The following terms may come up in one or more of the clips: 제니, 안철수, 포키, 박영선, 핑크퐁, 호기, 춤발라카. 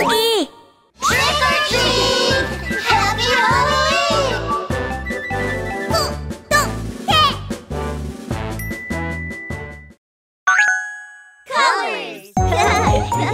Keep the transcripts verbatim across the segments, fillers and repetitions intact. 호기! Trick or treat! Happy Halloween! 구독해! Colors!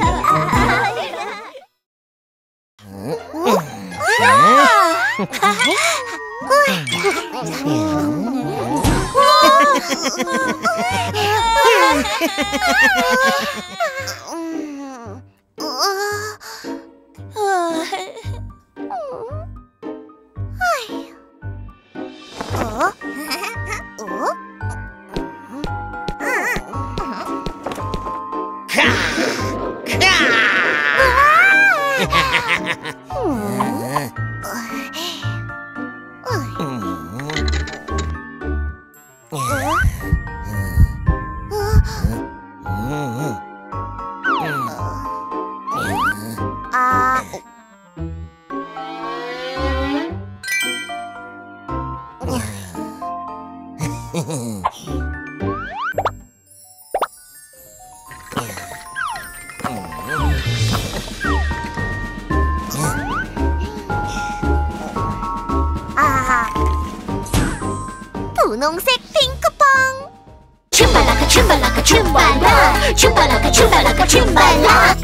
분홍색 핑크퐁 춤발라카 춤발라카 춤발라 춤발라카 춤발라카 춤발라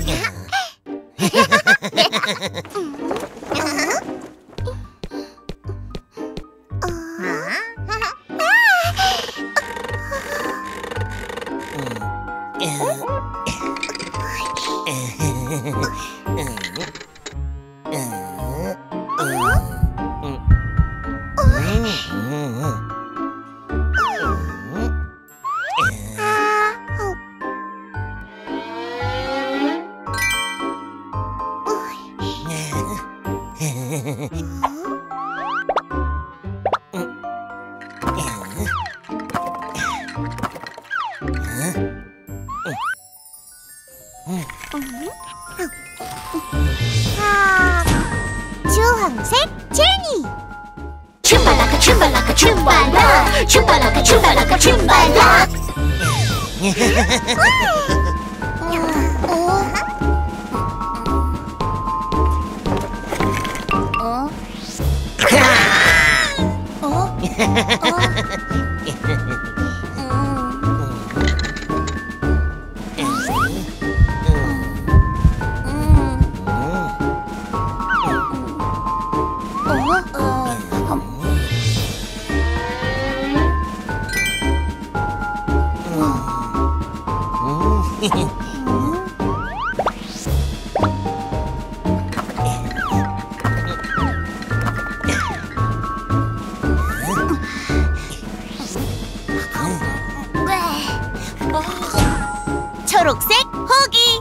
초록색 호기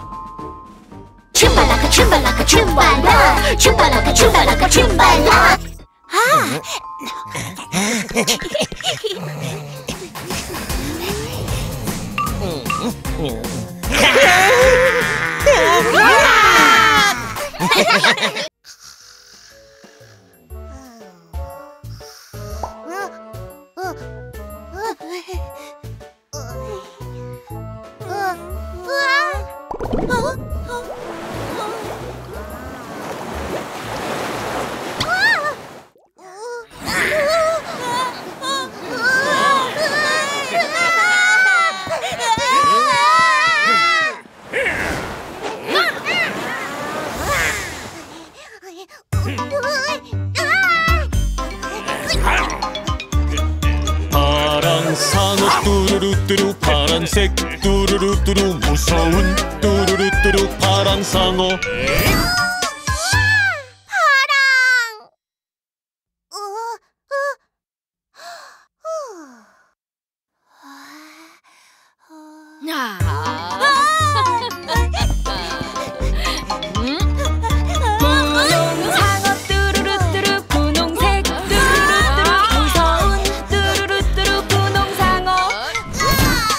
춤발라카 춤발라카 춤발라 춤발라카 춤발라카 춤발라 아! 파란색 뚜루루뚜루 무서운 뚜루루뚜루 파란 상어 파랑 상어 뚜루루뚜루 분홍색 뚜루루뚜루 무서운 뚜루루뚜루 분홍 상어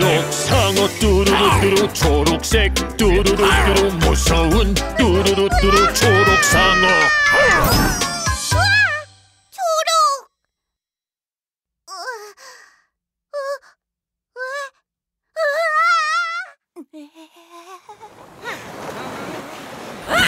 초록 상어 뚜루루뚜루 초록색 뚜루루뚜루 무서운 뚜루루뚜루 초록 상어. 우와! 초록! 으, 으, 으, 으아! 으아!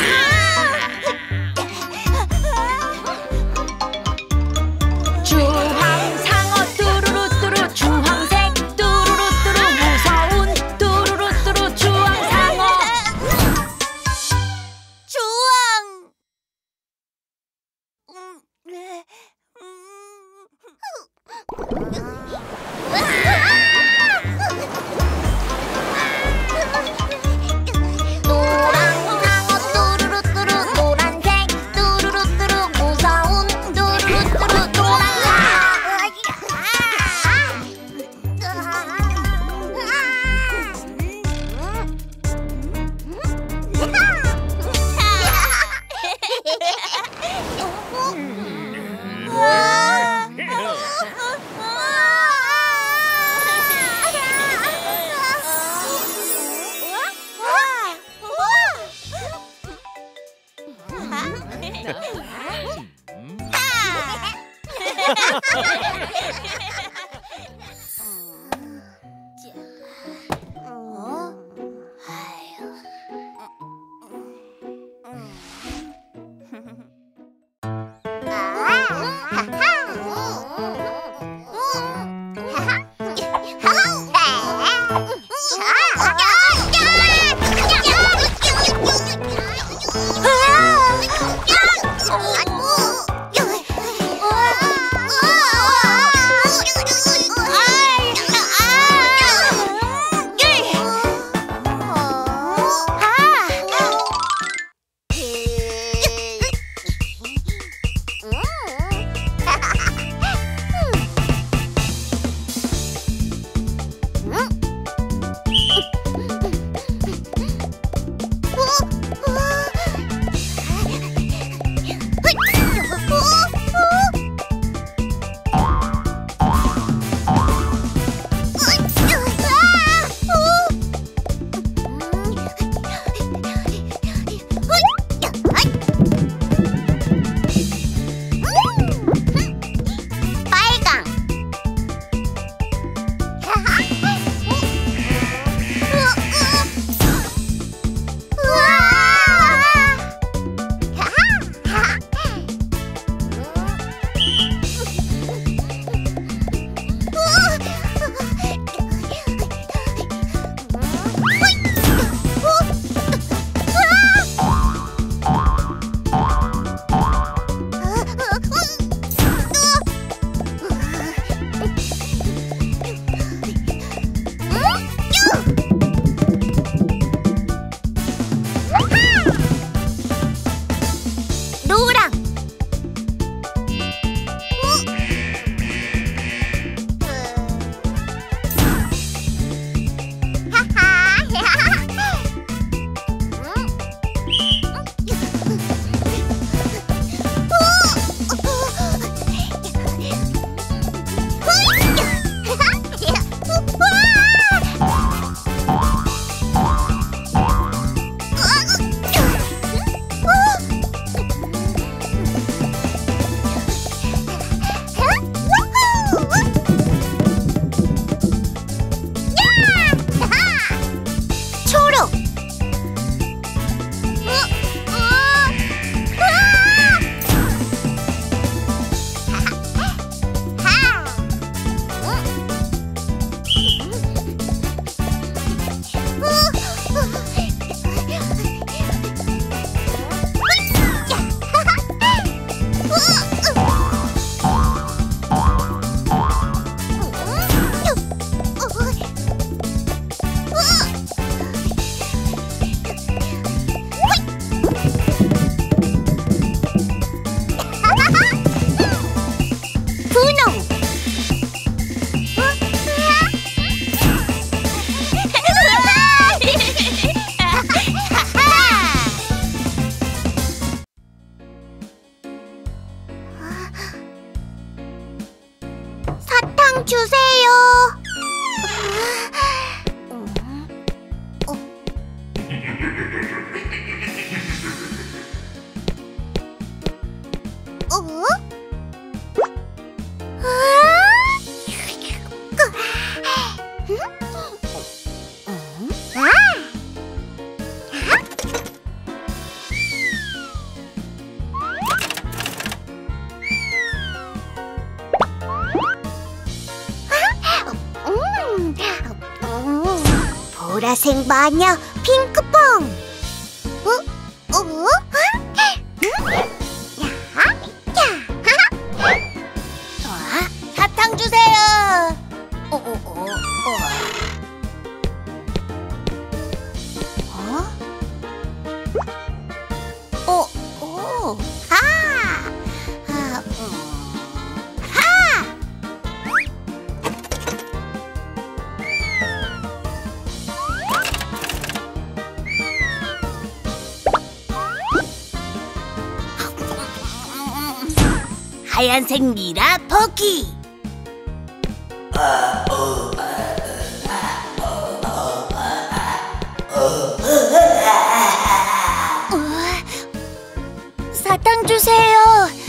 보라색 마녀 핑크퐁. 어? 어? 사탕 주세요. 어? 어? 어? 어? 어? 어? 아! 아! 하얀색 미라 포키. 사탕 주세요.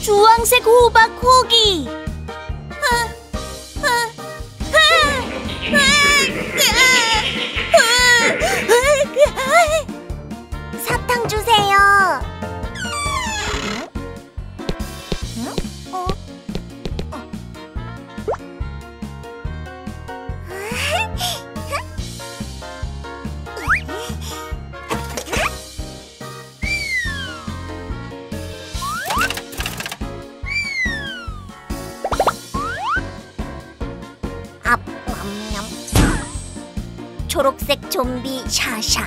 주황색 호박 호기. 사탕 주세요. 초록색 좀비 샤샤.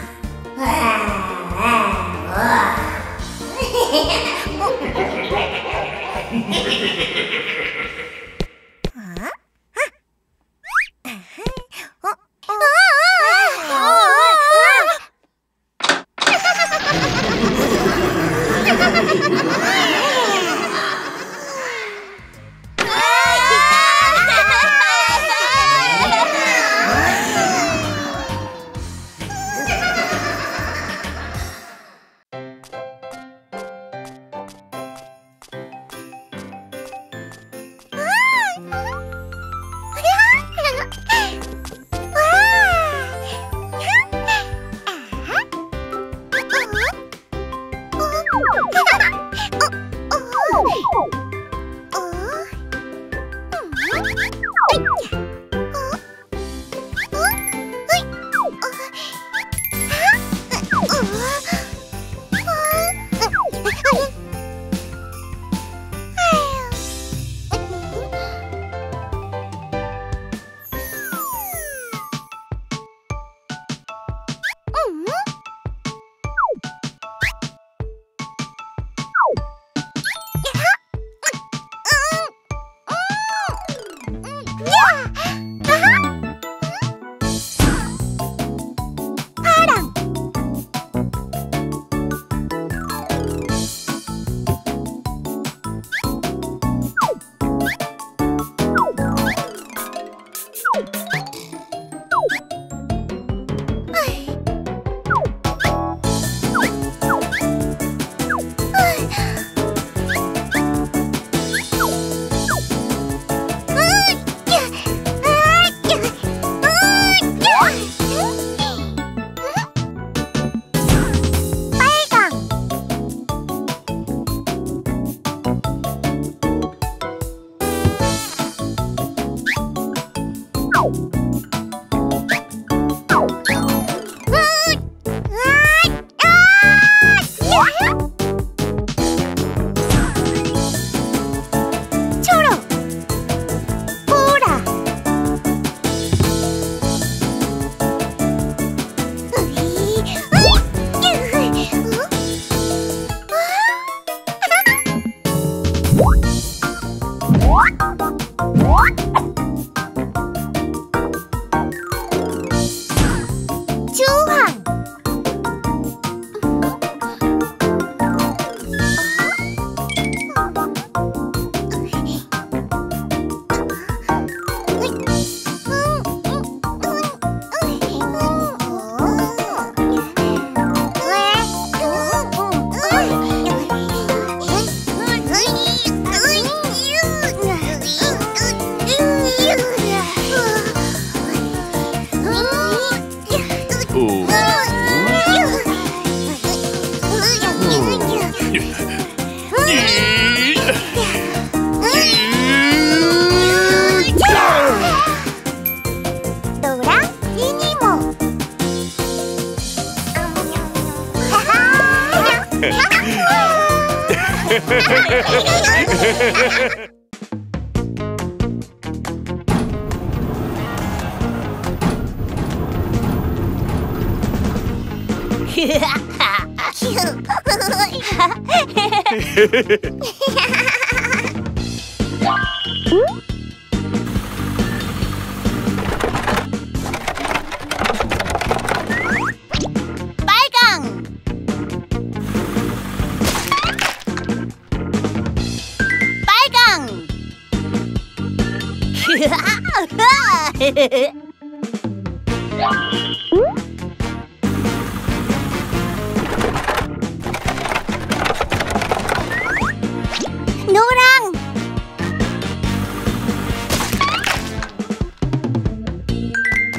노랑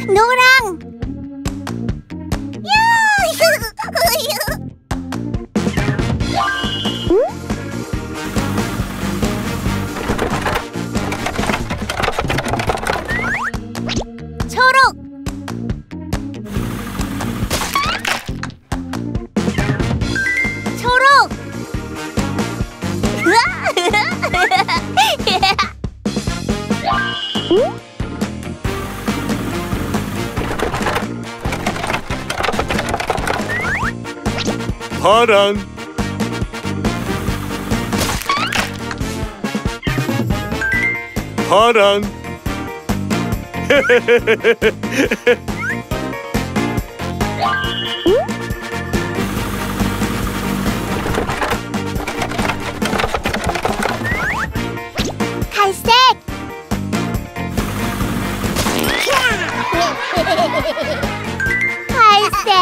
노랑 파랑 파랑 갈색 갈색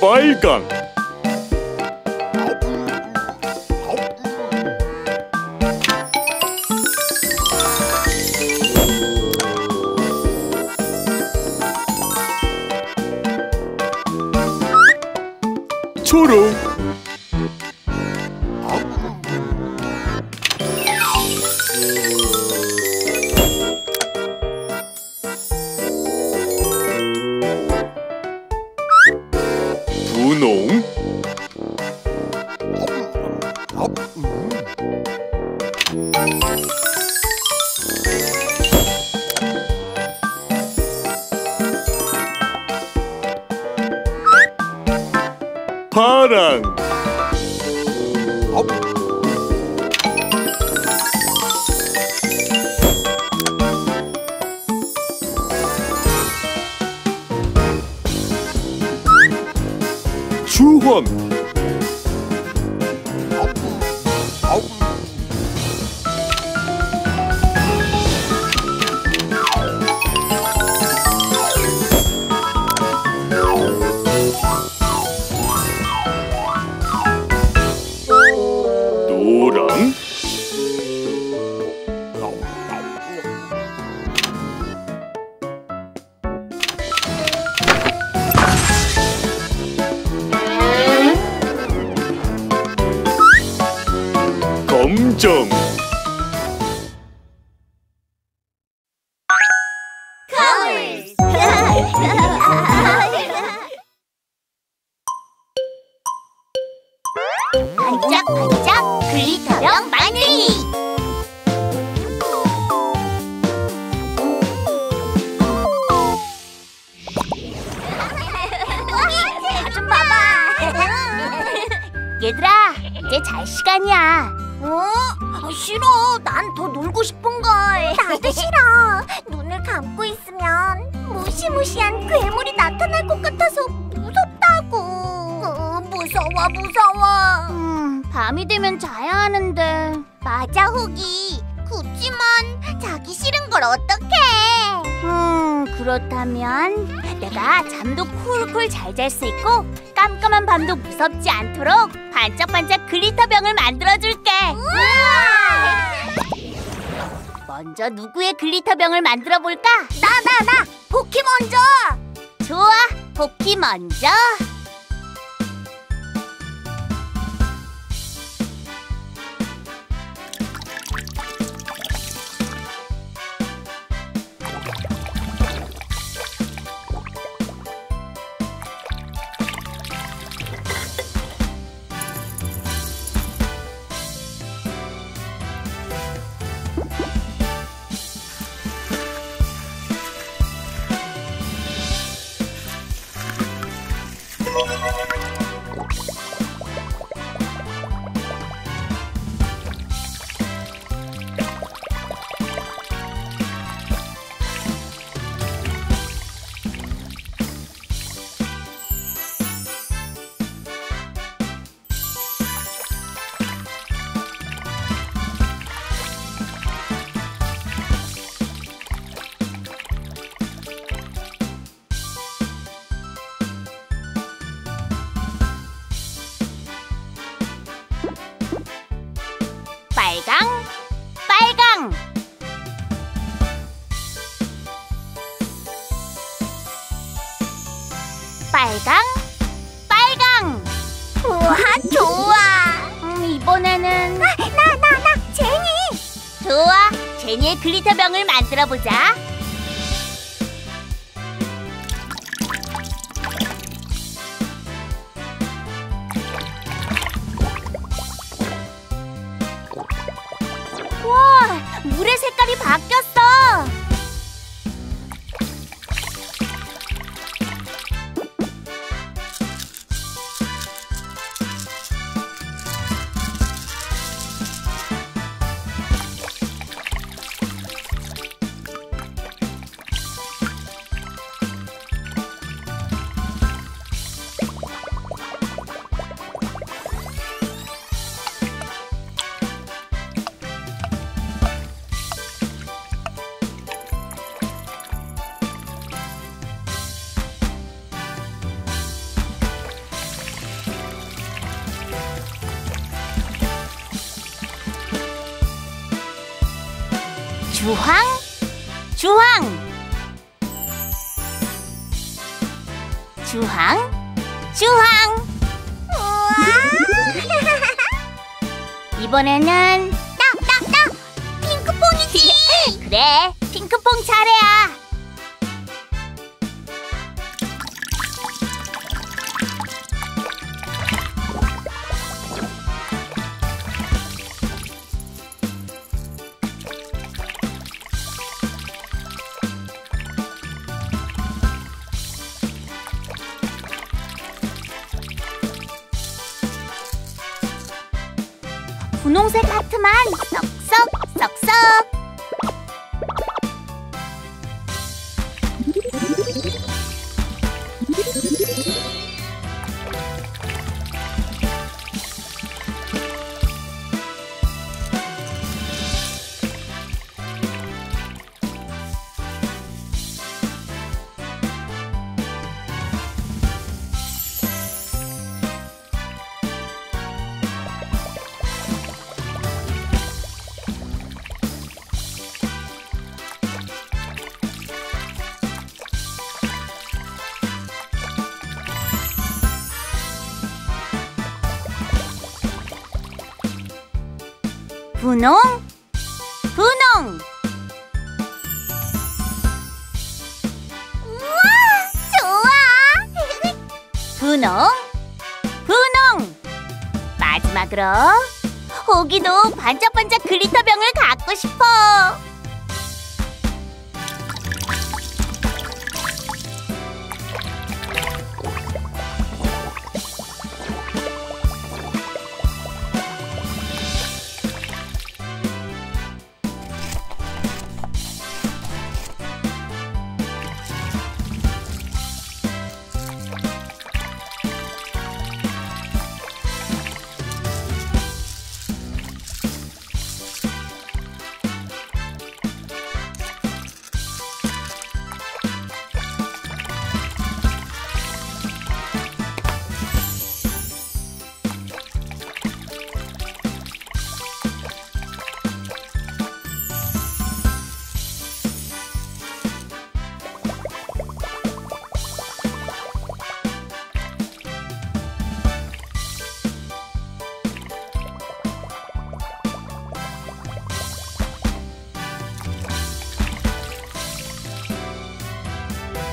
빨강 초록 파랑 주황 검정 Colors 반짝반짝 글리터병 만들기 나 좀 봐봐 얘들아 이제 잘 시간이야 어? 싫어. 난 더 놀고 싶은걸. 나도 싫어. 눈을 감고 있으면 무시무시한 괴물이 나타날 것 같아서 무섭다고. 어, 무서워, 무서워. 음, 밤이 되면 자야 하는데. 맞아, 호기. 그치만 자기 싫은 걸 어떡해. 음, 그렇다면 내가 잠도 쿨쿨 잘 잘 수 있고 깜깜한 밤도 무섭지 않도록 반짝반짝 글리터병을 만들어줄게. 우와! 먼저 누구의 글리터병을 만들어볼까? 나, 나, 나! 포키 먼저! 좋아, 포키 먼저! 빨강, 빨강 빨강, 빨강 우와, 좋아 음, 이번에는 나, 나, 나, 나, 제니 좋아, 제니의 글리터병을 만들어보자 물의 색깔이 바뀌었어! 주황, 주황, 주황, 주황. 우와! 이번에는 땅땅땅 핑크퐁이지. 그래, 핑크퐁 차례야. 분홍색 하트만 쏙쏙 쏙쏙. 분홍, 분홍. 우와, 좋아. 분홍, 분홍. 마지막으로 호기도 반짝반짝 글리터 병을 갖고 싶어.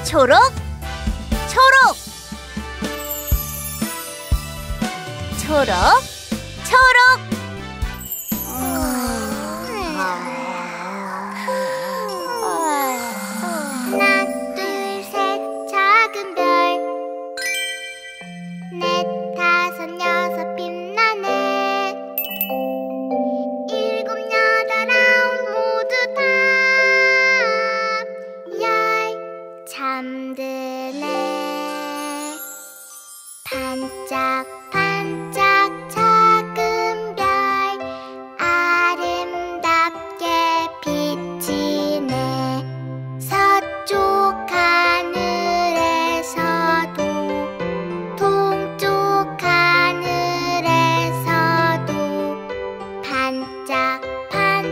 초록, 초록, 초록, 초록. 하나, 둘, 셋, 작은 별. 넷, 다섯, 여섯, 빛나네. 일곱, 여덟, 아홉, 모두 다. 잠드네. 반짝반짝 작은 별 아름답게 비치네. 서쪽 하늘에서도 동쪽 하늘에서도 반짝 알자.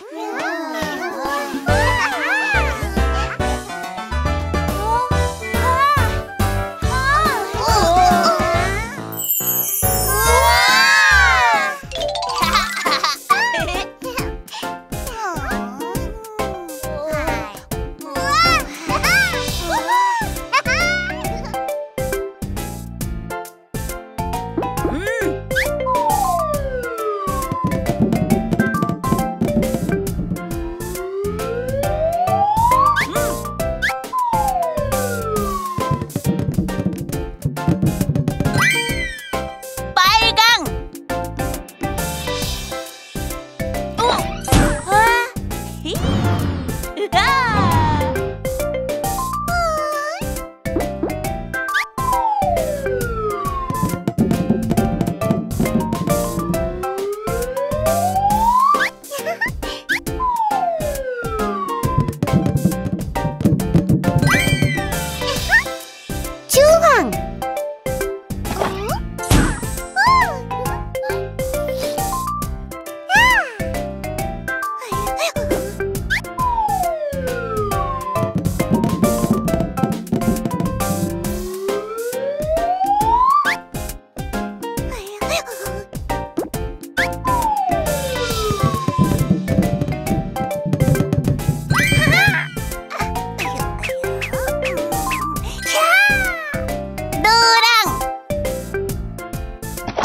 음.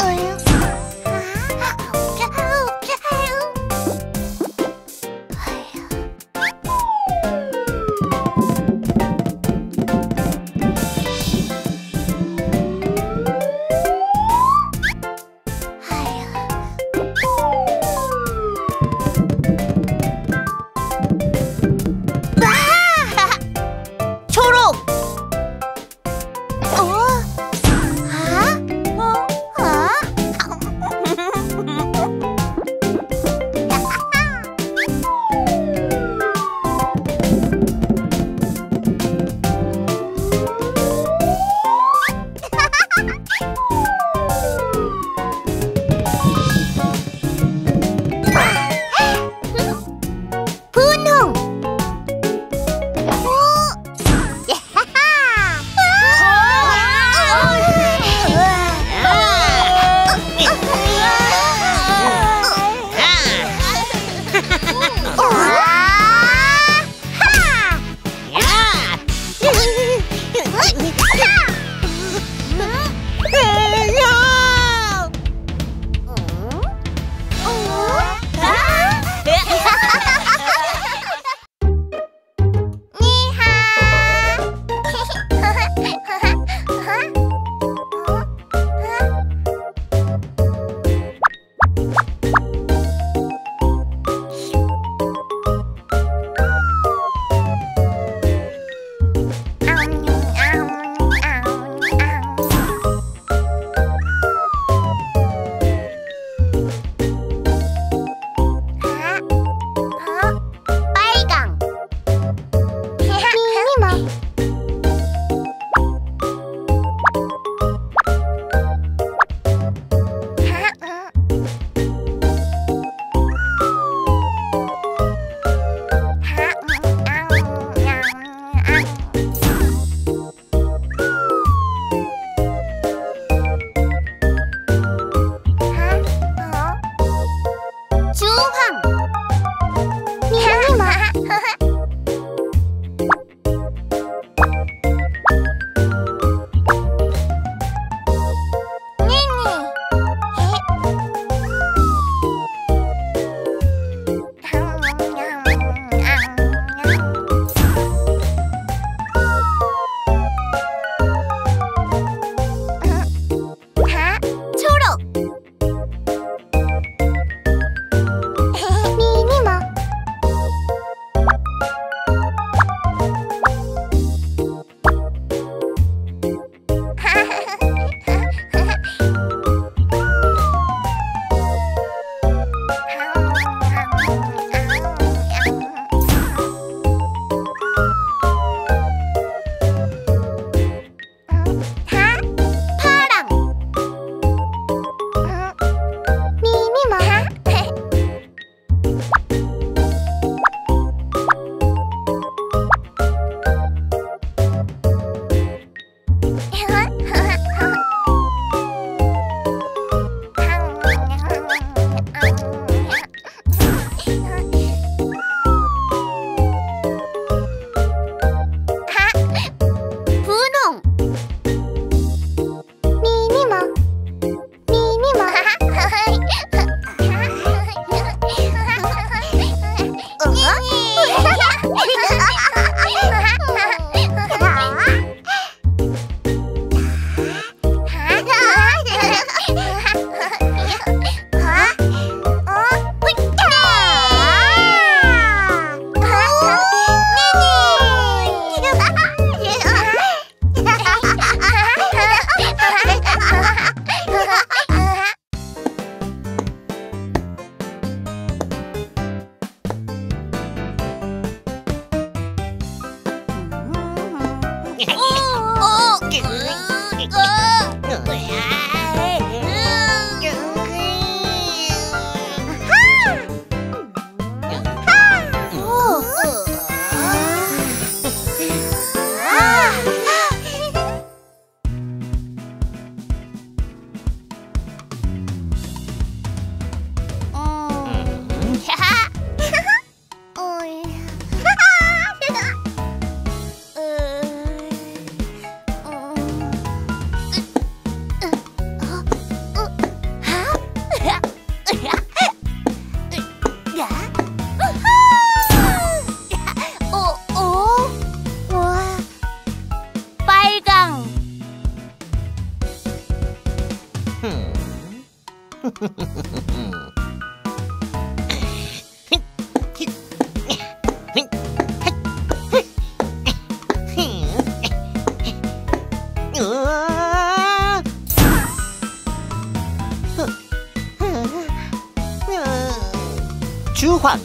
어? 아? 어? 아? 주환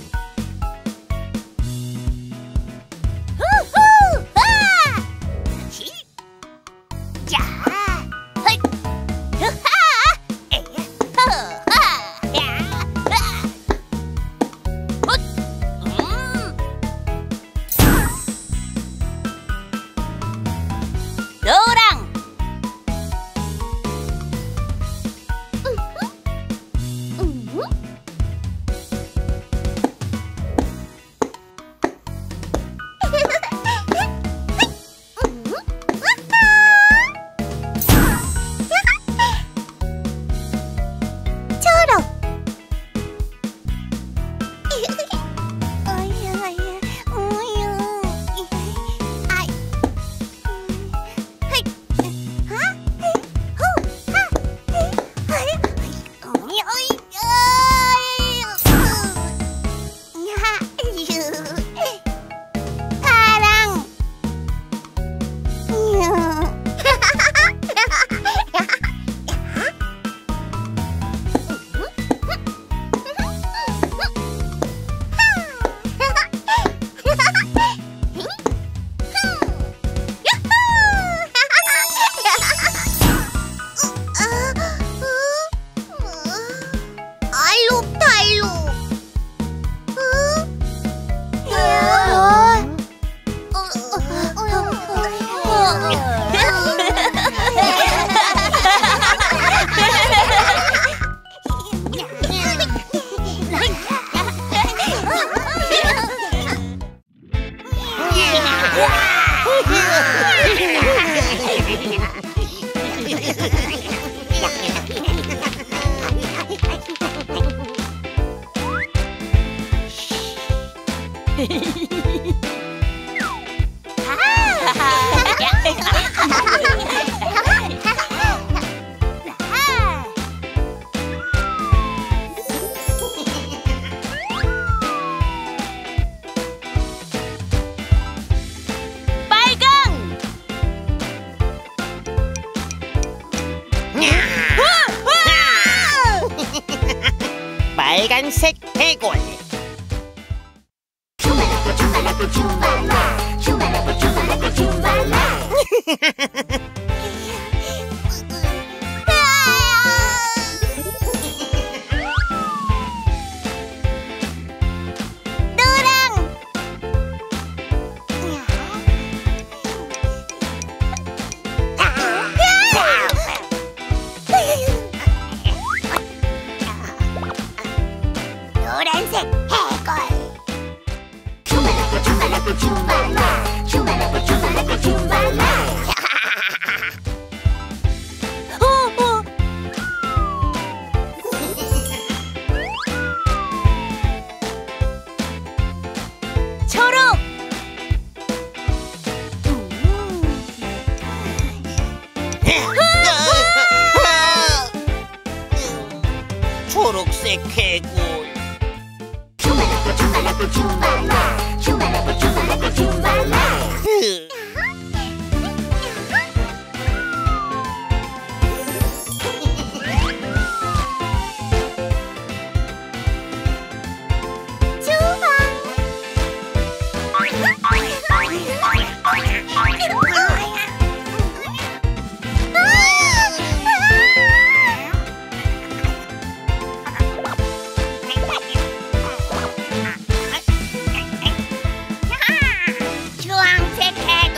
빨간색 해골 주말라고 주말라고 주말라 주말라고 주말라고 주말라 초록색 해골 주말라고 주말라고 주말라 주말라고 주말라고 주말라 주황색 해골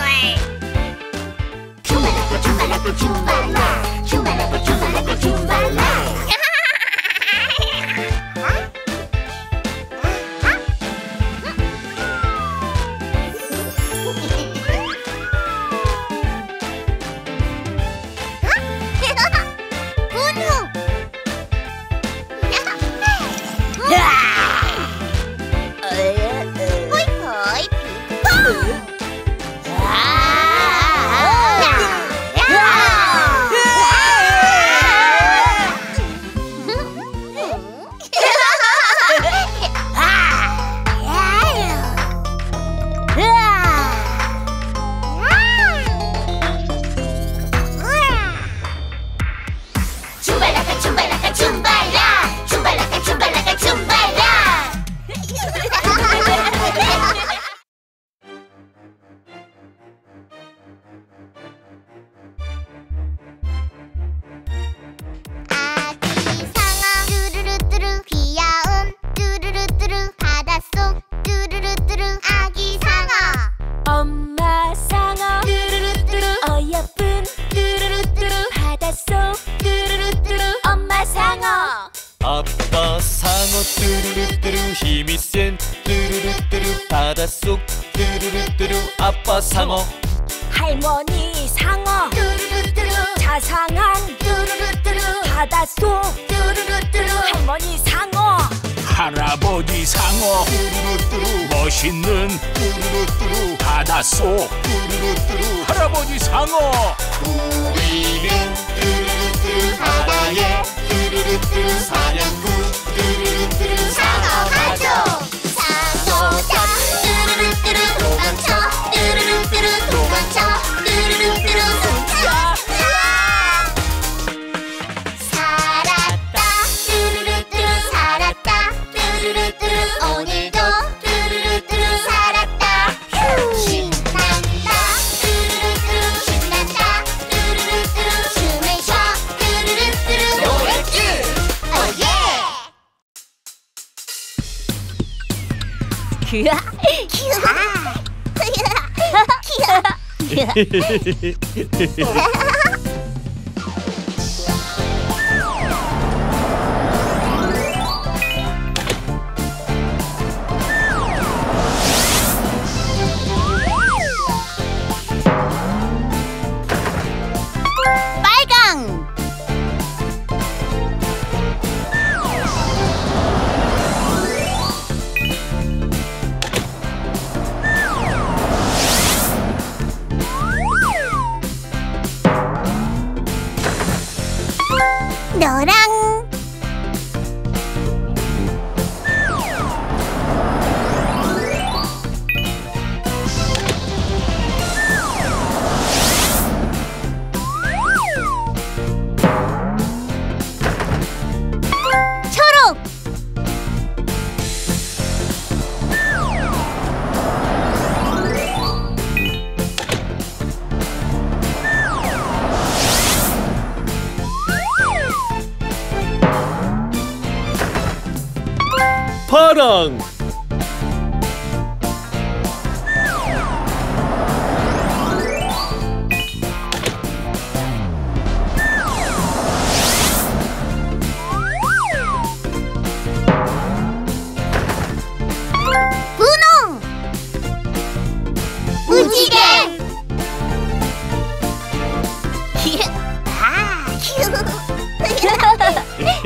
상어 뚜루루뚜루 힘이 센 뚜루루뚜루 바닷속 뚜루루뚜루 아빠 상어 할머니 상어 뚜루루뚜루 자상한 뚜루루뚜루 바닷속 뚜루루뚜루 할머니 상어 할아버지 상어 뚜루루뚜루 멋있는 뚜루루뚜루 바닷속 뚜루루뚜루 할아버지 상어 우리는 뚜루루뚜루 바다에 뚜루루뚜루 사냥꾼 뚜루루뚜루 상어 가족 상어장 뚜루루뚜루 도망쳐 뚜루루뚜루 도망쳐 뚜루루뚜루 훔쳐 오늘도 뚜루루뚜루 살았다. 신난다 뚜루루뚜루 신난다 뚜루루뚜루 춤을 춰 뚜루루뚜루 노래길 오예 귀야 귀야 귀야 너랑 초록 파랑 분홍 무지개 빨강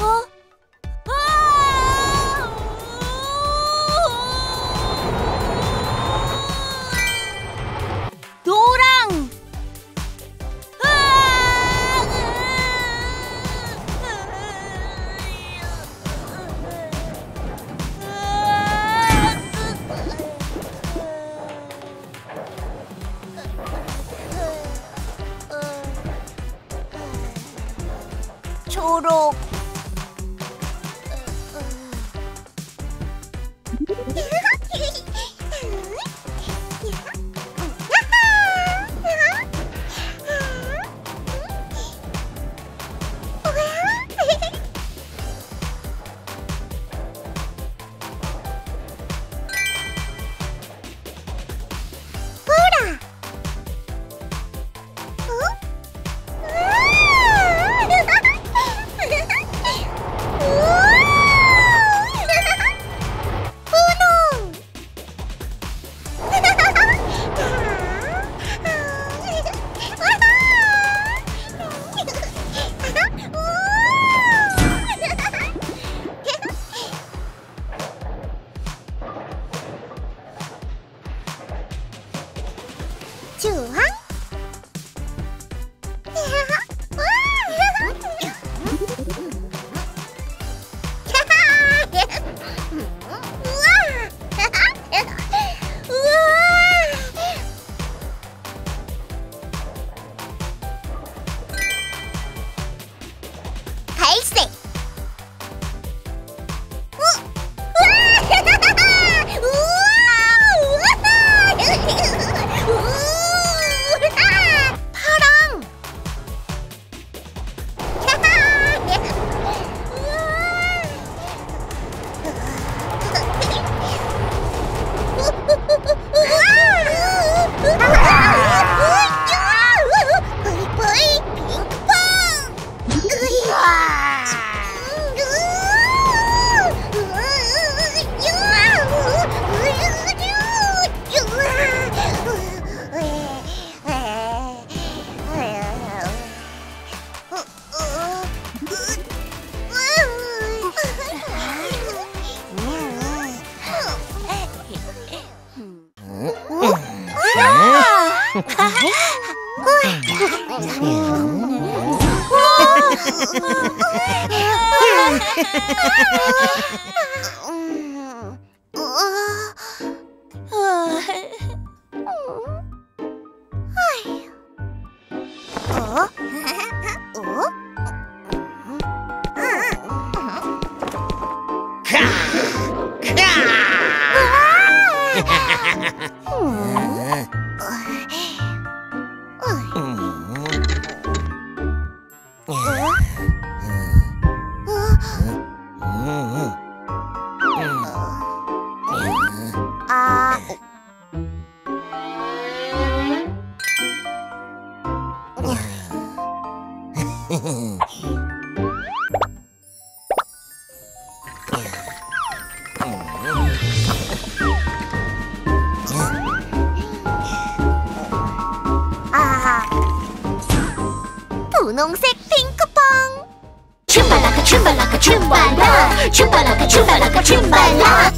어? 아! 분홍색 핑크퐁 춤발라카 춤발라카 춤발라 춤발라카 춤발라카 춤발라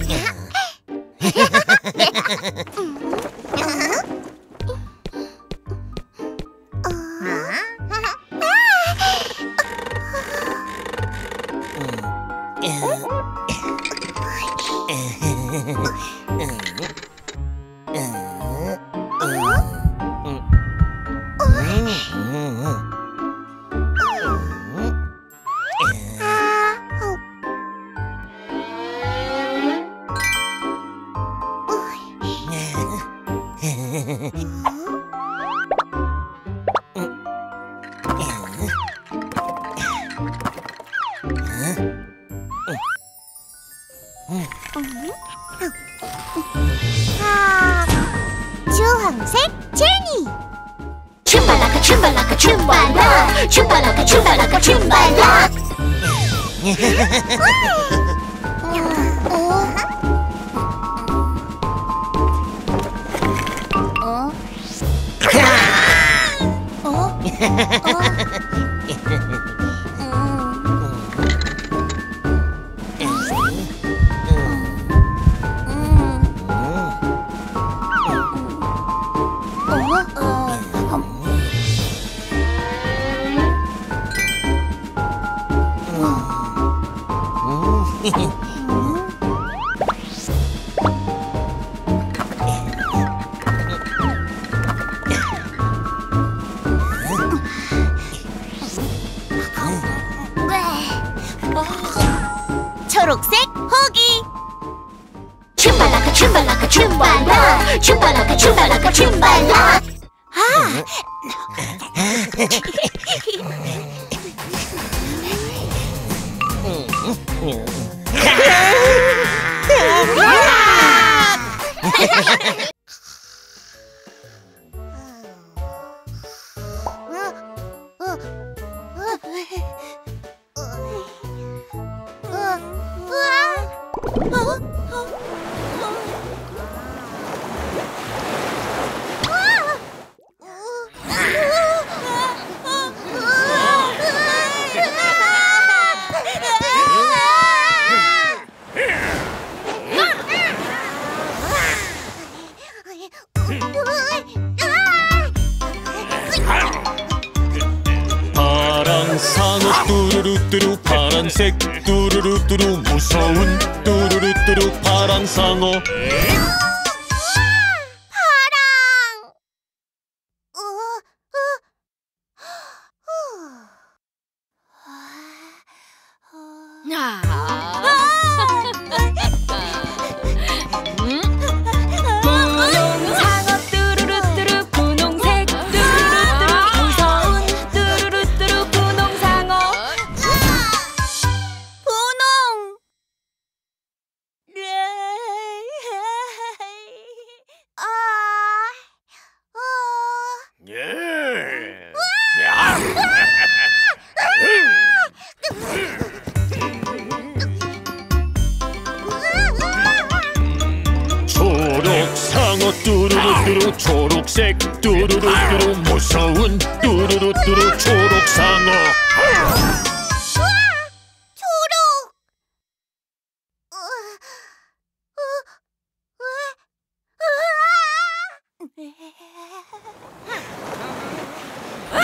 초록색 호기 춤발라카 춤발라카 춤발라 춤발라카 춤발라카 춤발라 아! 파란색 뚜루루뚜루 무서운 뚜루루뚜루 파란 상어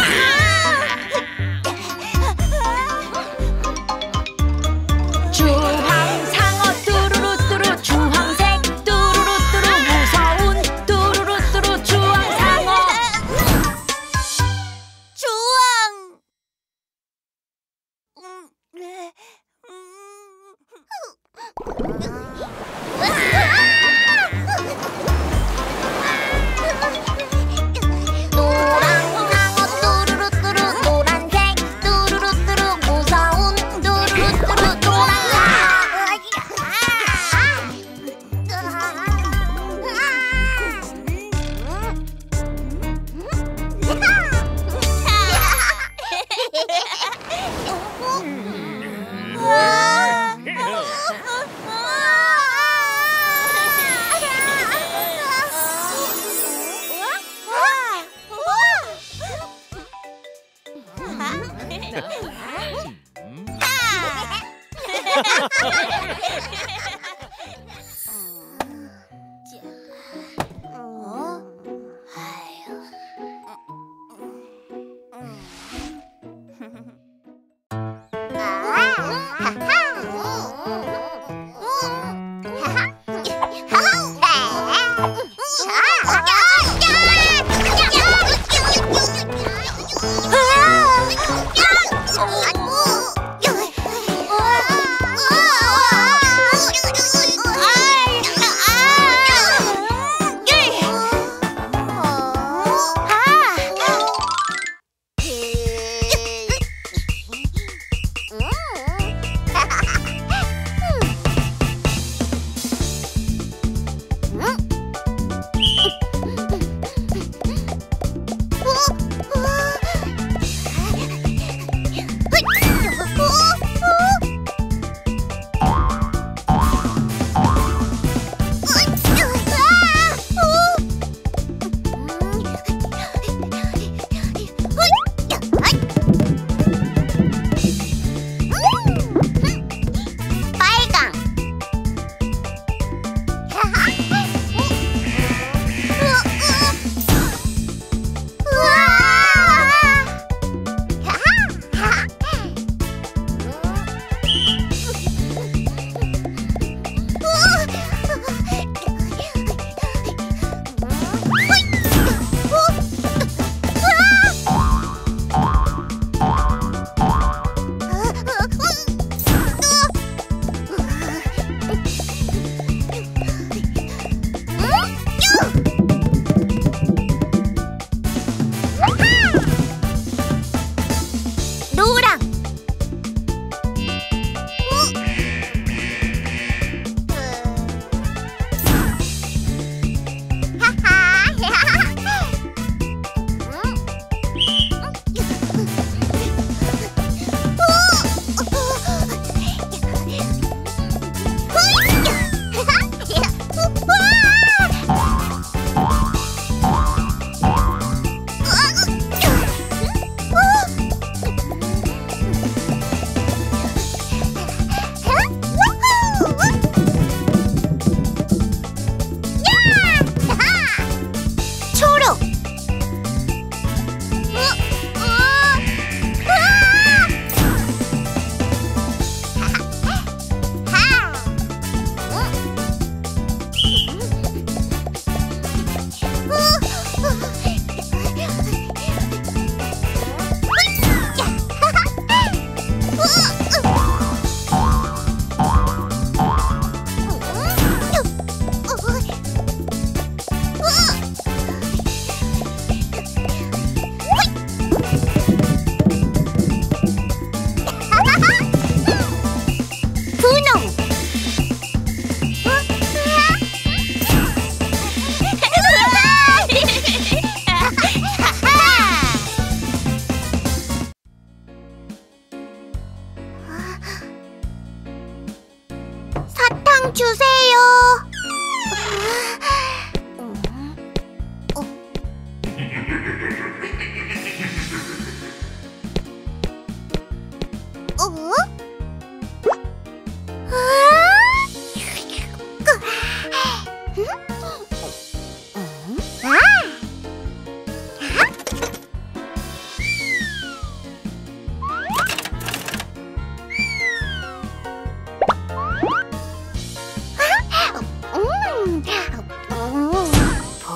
Ah!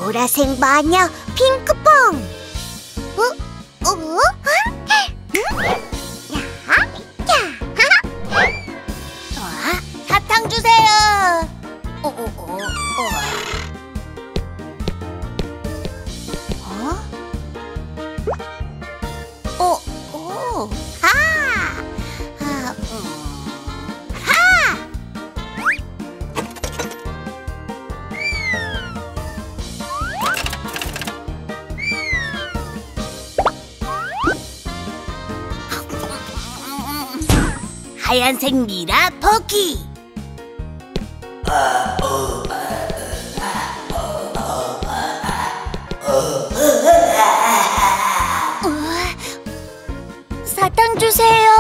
보라색 마녀 핑크퐁. 어? 어? 사탕 주세요. 주세요. 어? 어? 어? 어? 어? 어? 아! 아! 음. 하! 하얀색 미라 포키. 사탕 주세요.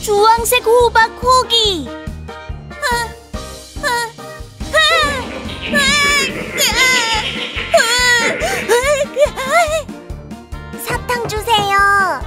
주황색 호박 호기. 사탕 주세요.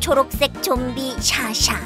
초록색 좀비 샤샤.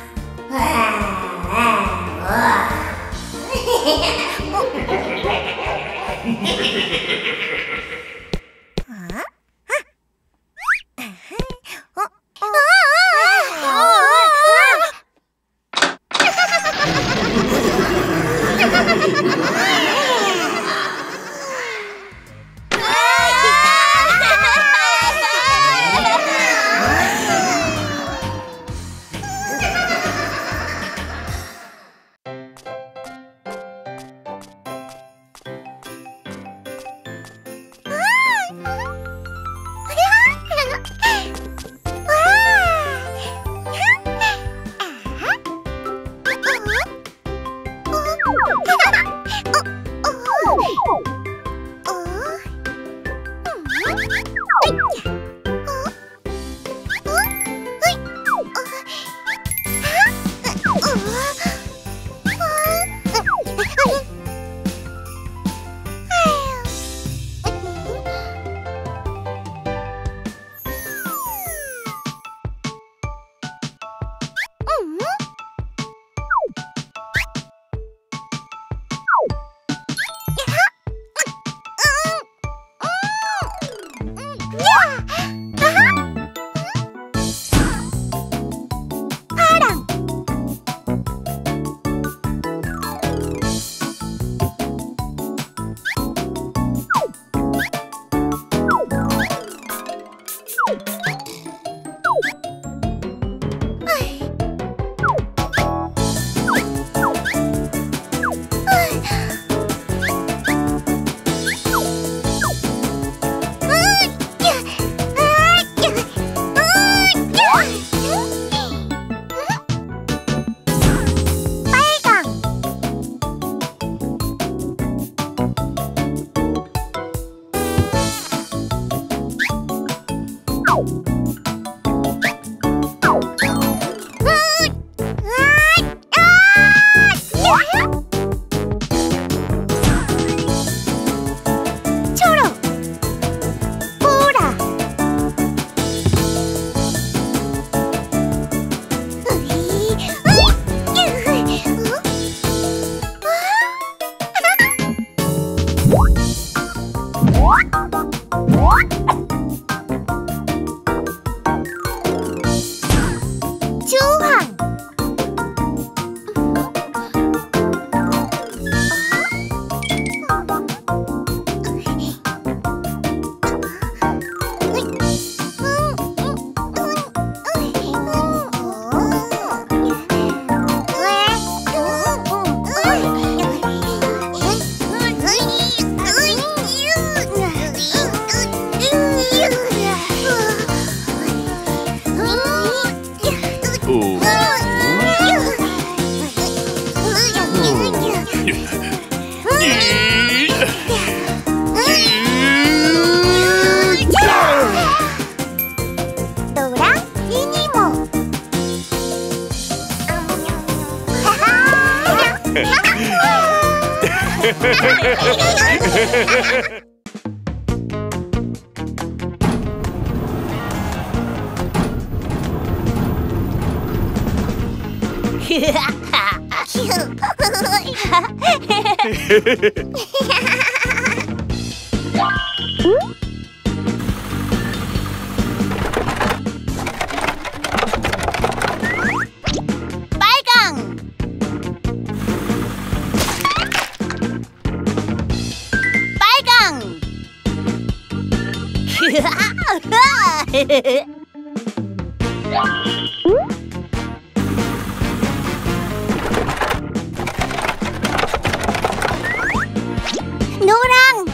노랑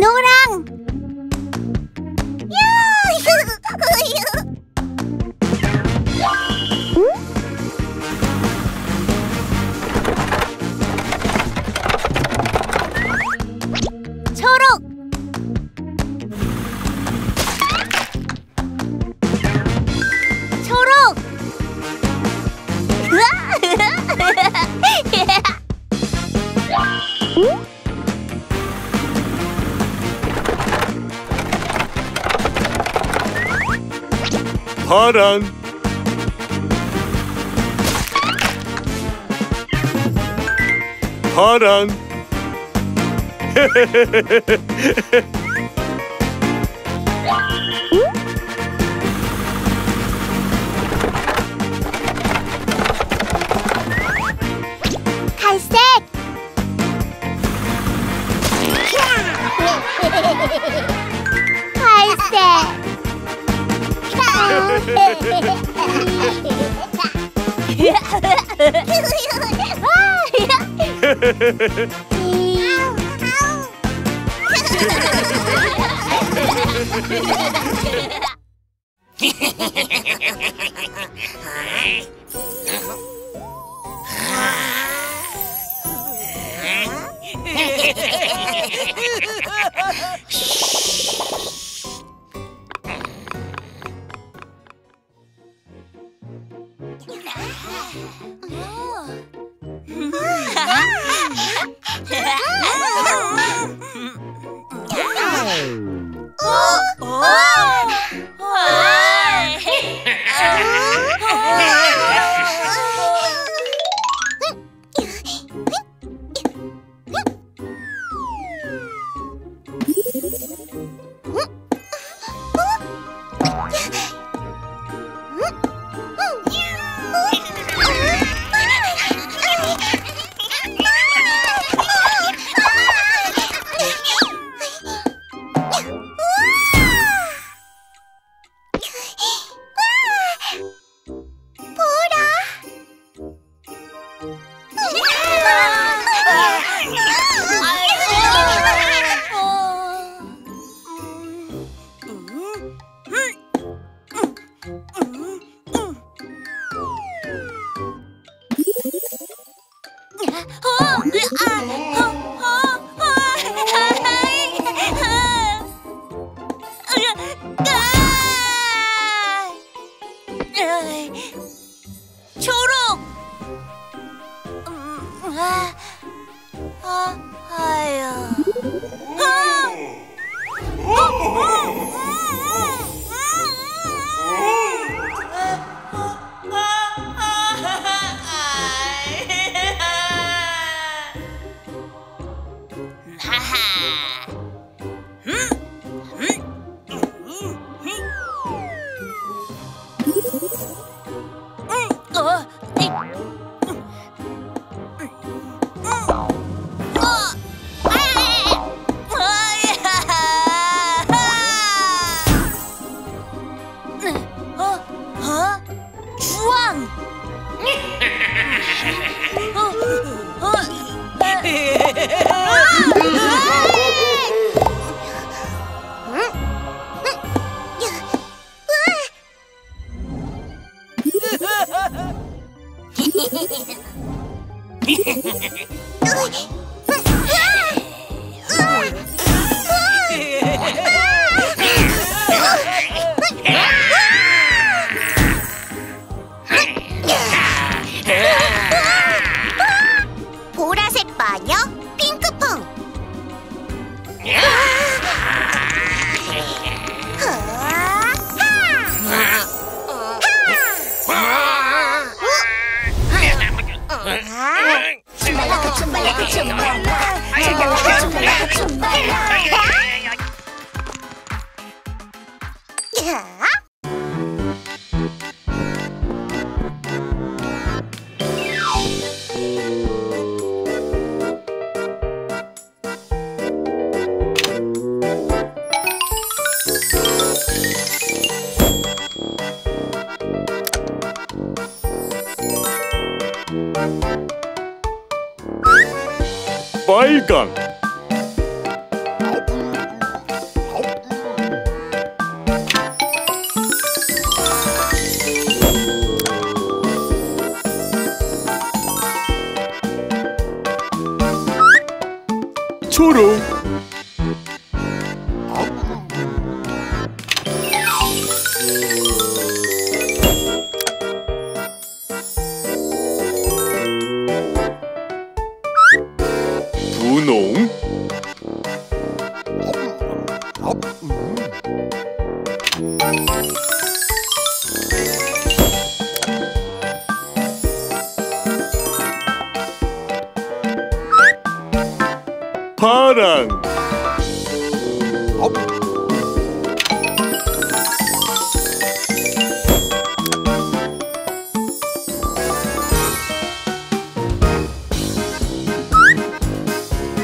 노랑 파랑 파랑 갈색 갈색 빨간 초록 파랑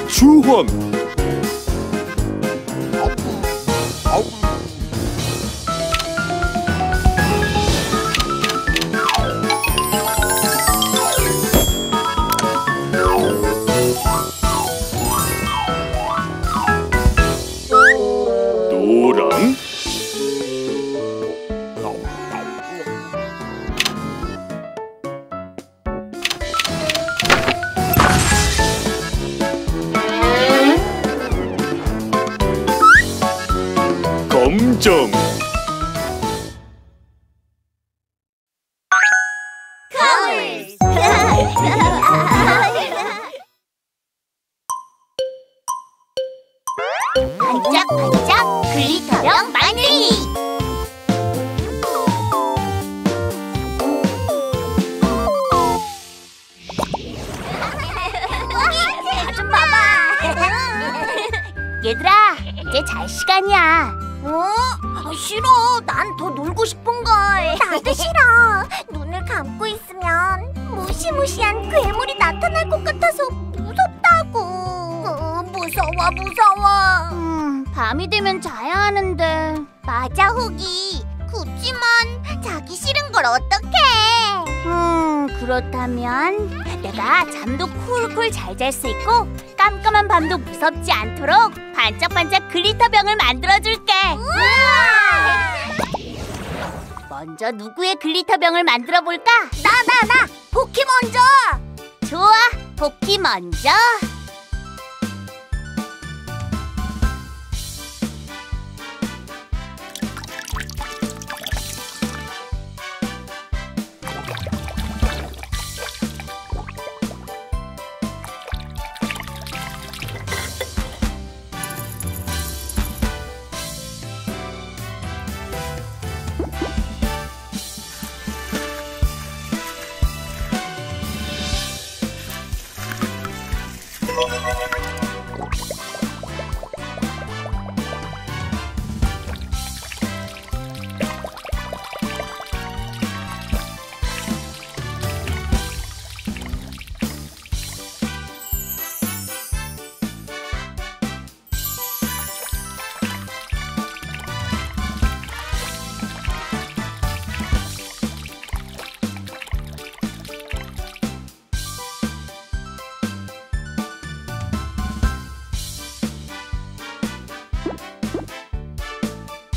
주황 검정 Colors 반짝반짝 글리터병 마늘이 좀 봐봐 얘들아 이제 잘 시간이야 어? 싫어. 난 더 놀고 싶은걸. 나도 싫어. 눈을 감고 있으면 무시무시한 괴물이 나타날 것 같아서 무섭다고. 어, 무서워, 무서워. 음, 밤이 되면 자야 하는데. 맞아, 호기. 그치만 자기 싫은 걸 어떡해. 음, 그렇다면 내가 잠도 쿨쿨 잘 잘 수 있고 깜깜한 밤도 무섭지 않도록 반짝반짝 글리터 병을 만들어줄게! 우와! 먼저 누구의 글리터 병을 만들어볼까? 나, 나, 나! 포키 먼저! 좋아, 포키 먼저!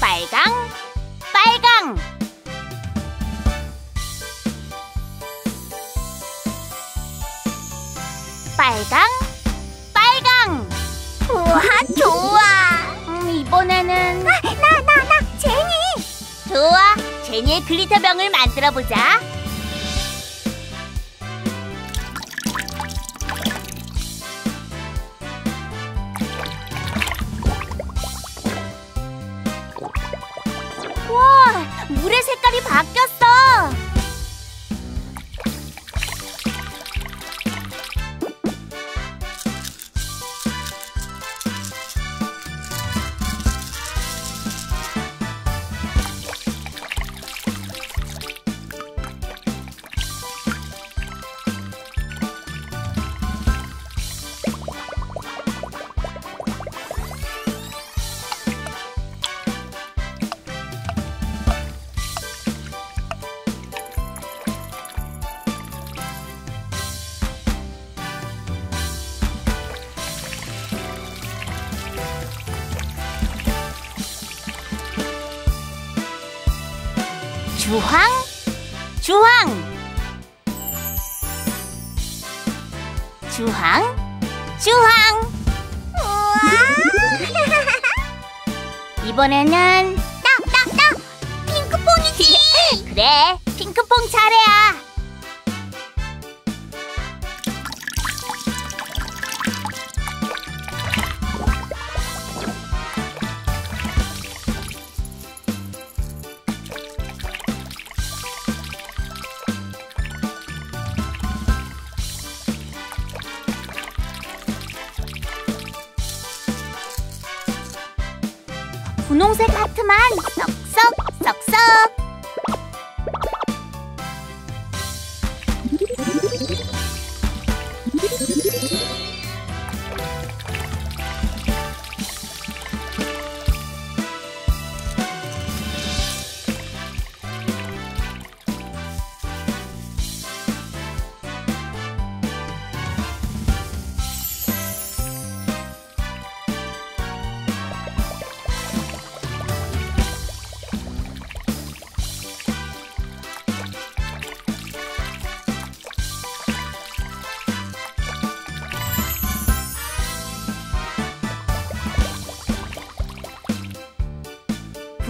빨강, 빨강 빨강, 빨강 우와, 좋아 음, 이번에는 아, 나, 나, 나, 제니 좋아, 제니의 글리터 병을 만들어보자 물의 색깔이 바뀌었어! 주황, 주황, 주황, 주황. 우와! 이번에는 딱딱딱 핑크퐁이지. 그래, 핑크퐁 차례야. 분홍색 하트만 쏙쏙 쏙쏙.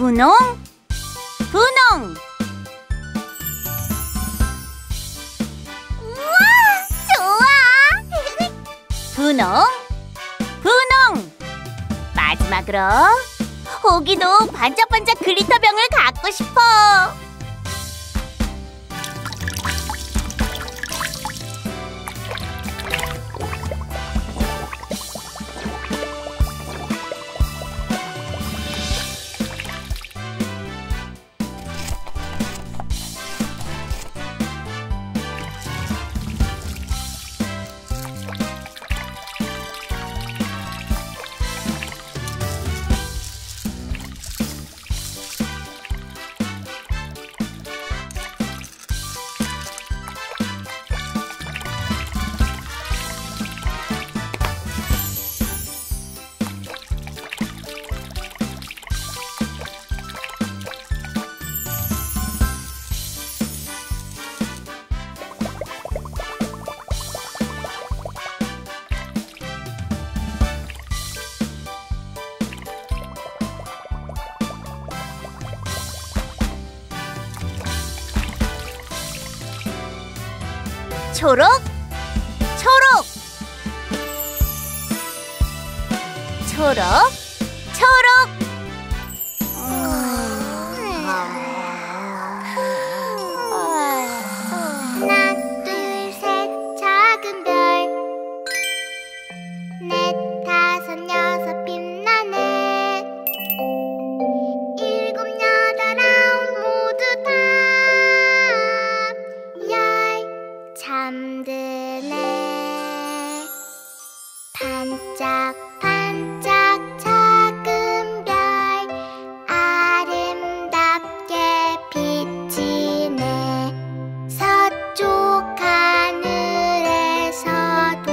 분홍, 분홍. 우와, 좋아. 분홍, 분홍. 마지막으로 호기도 반짝반짝 글리터 병을 갖고 싶어. 초록, 초록, 초록, 초록. 하나, 둘, 셋, 작은 별. 넷, 다섯, 여섯, 빛나네. 일곱, 여덟, 아홉, 모두 다. 잠드네. 반짝반짝 작은 별 아름답게 비치네. 서쪽 하늘에서도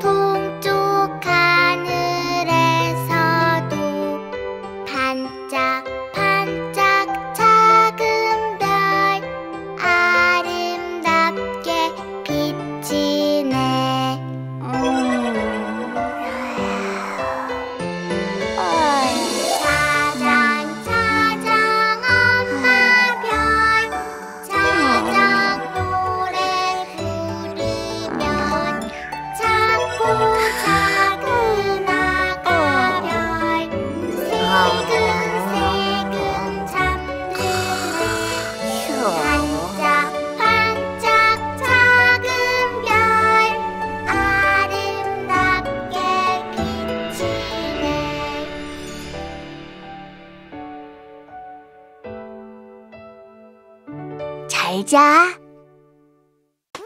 동쪽 하늘에서도 반짝 알자. 음.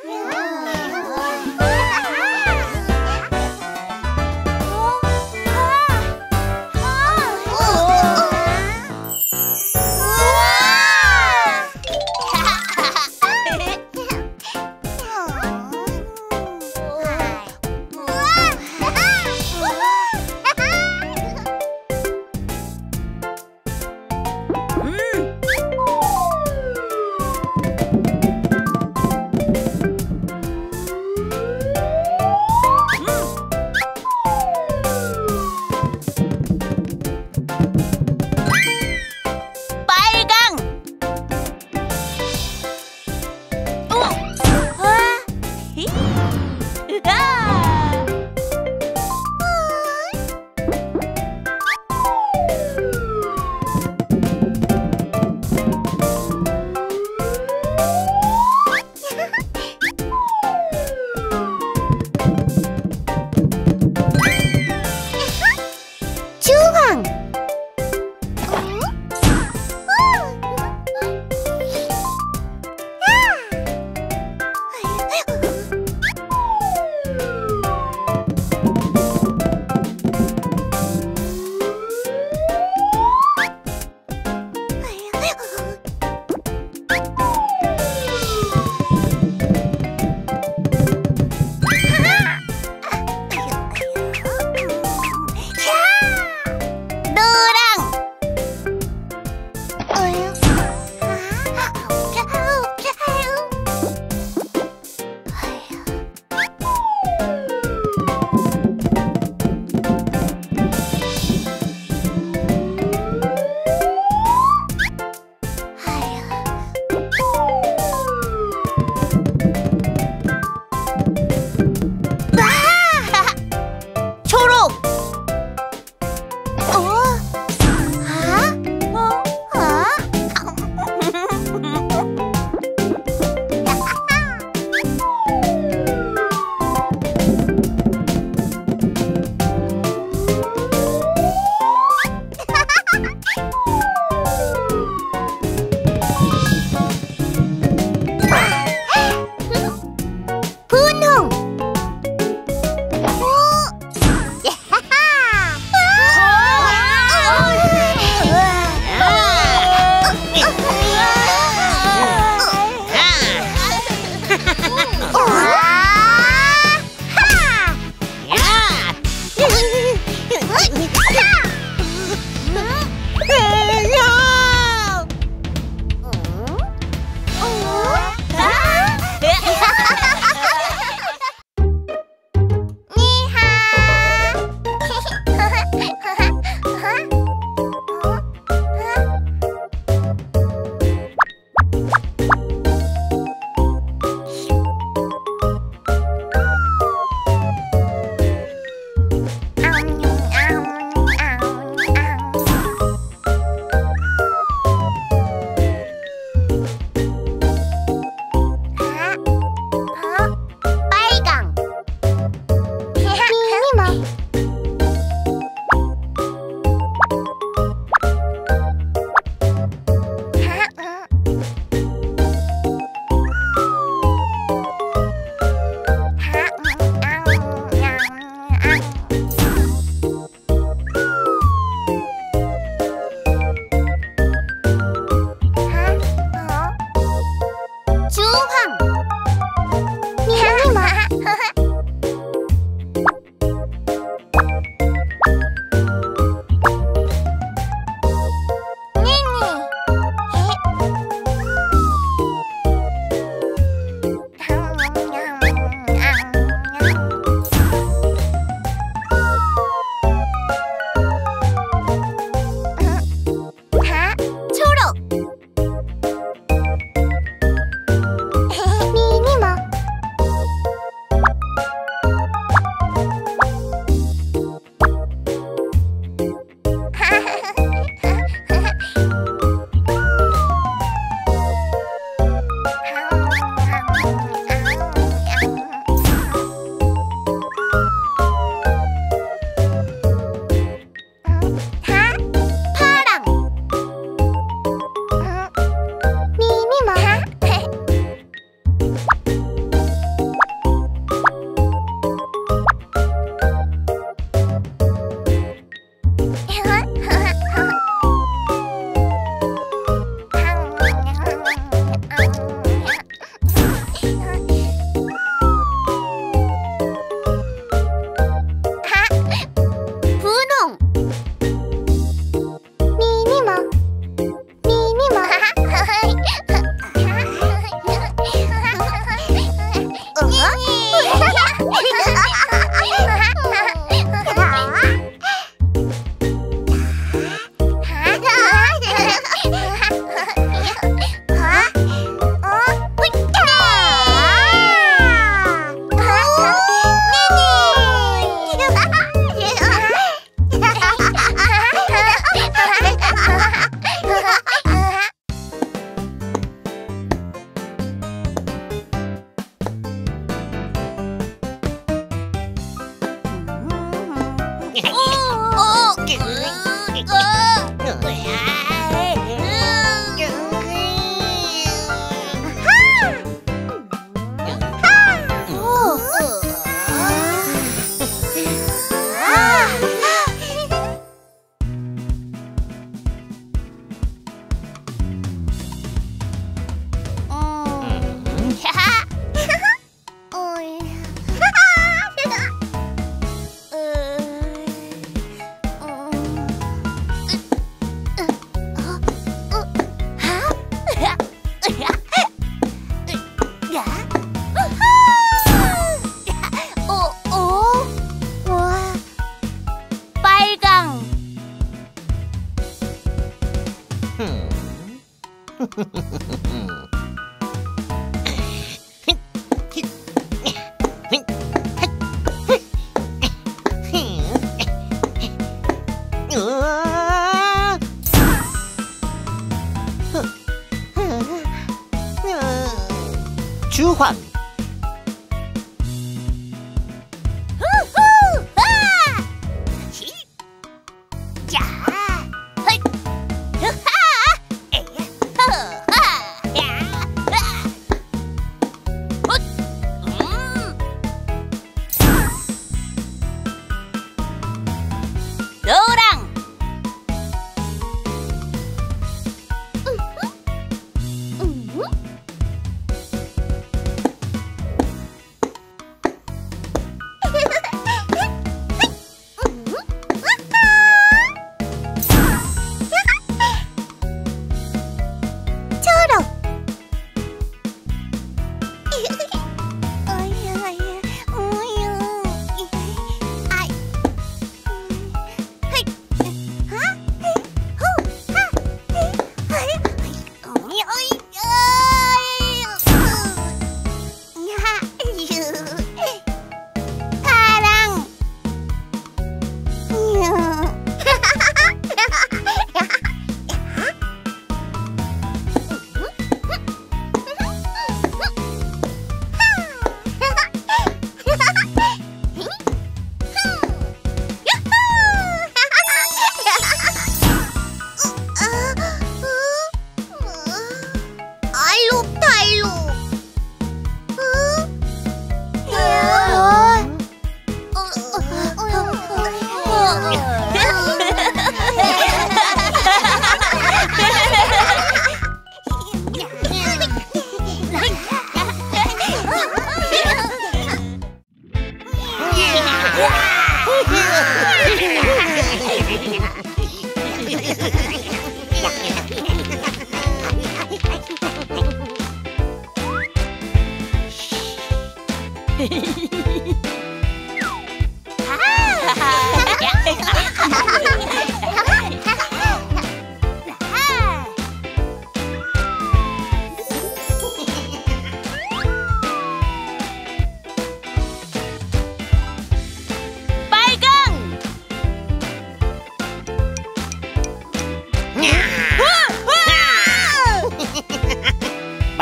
주황.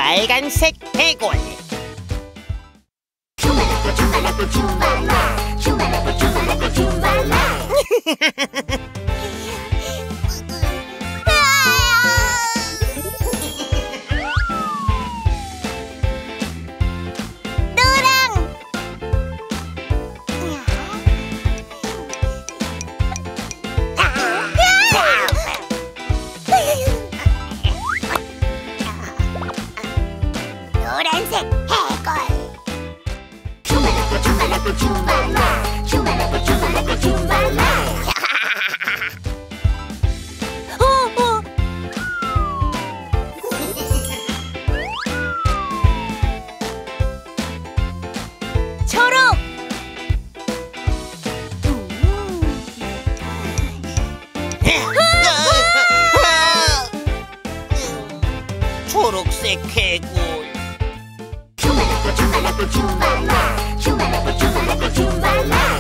빨간색 해골. 주말라고 주말라고 주말라 주말라고 주말라고 주말라. 초록색 해골. 주말라고 주말라고 주말라 주말라고 주말라고 주말라.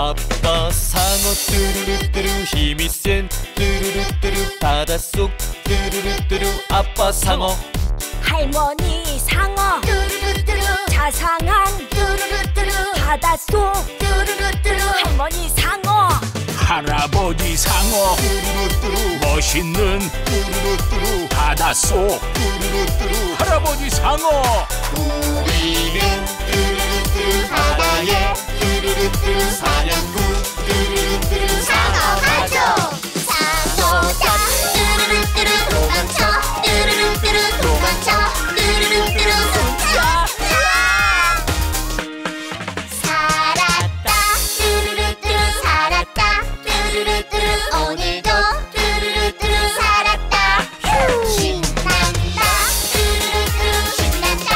아빠 상어 뚜루루뚜루 힘이 센 뚜루루뚜루 바닷속 뚜루루뚜루 아빠 상어 할머니 상어 뚜루루뚜루 자상한 뚜루루뚜루 바닷속 뚜루루뚜루 할머니 상어 할아버지 상어 뚜루루뚜루 멋있는 뚜루루뚜루 바닷속 뚜루루뚜루 할아버지 상어 우리는 뚜루루뚜루 바다에 뚜루루뚜루 사냥꾼 뚜루루뚜루 상어 가족 상어다 뚜루루뚜루 도망쳐 뚜루루뚜루 도망쳐 뚜루루뚜루 훔쳐 살았다 뚜루루뚜루 살았다 뚜루루뚜루 오늘도 뚜루루뚜루 살았다 신난다 뚜루루뚜루 신난다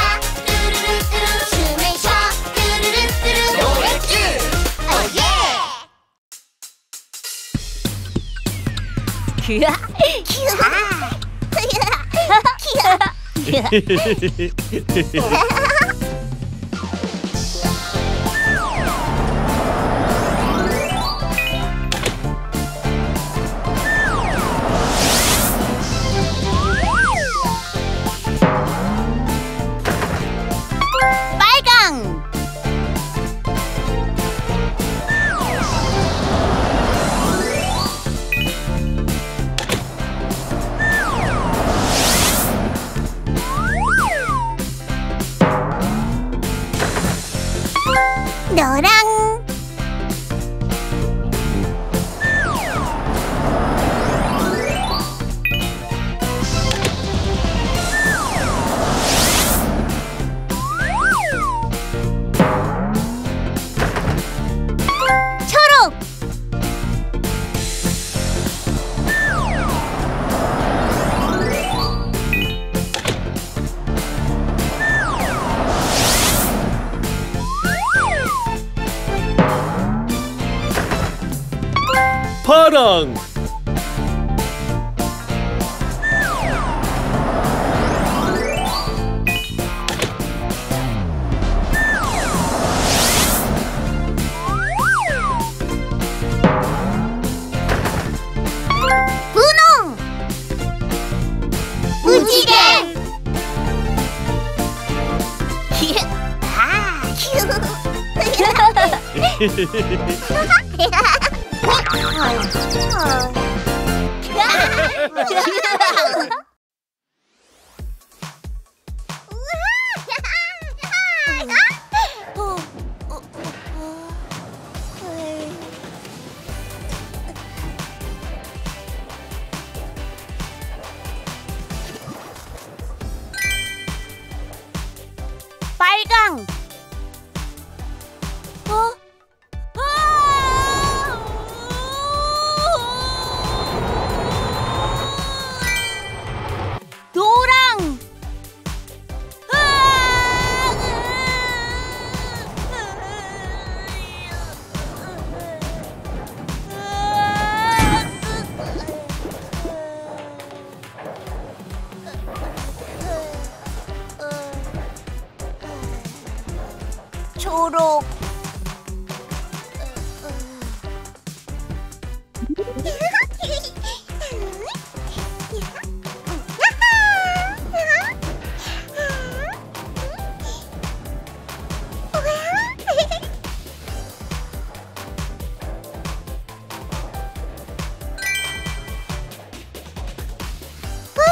뚜루루뚜루 춤을 춰 뚜루루뚜루 노래길 오예 귀야 귀야 빨강 너랑 초록 파랑 분홍 무지개 빨강 어? 아! 노랑 초록 보라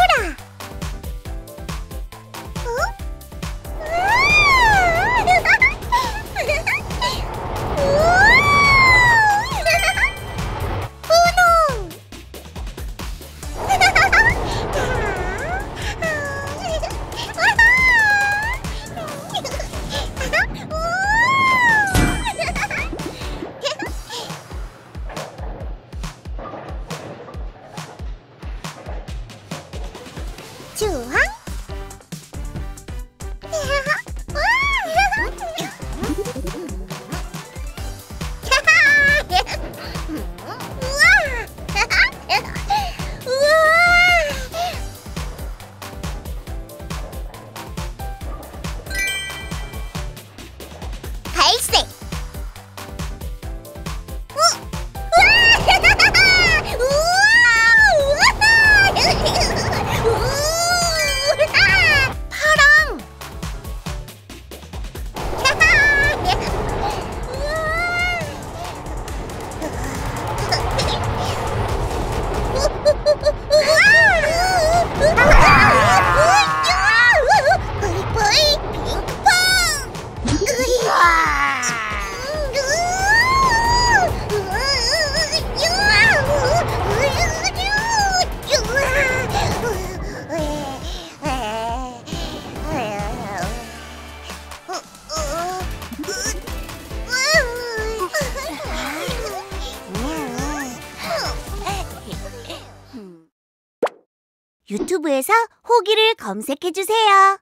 유튜브에서 호기를 검색해주세요.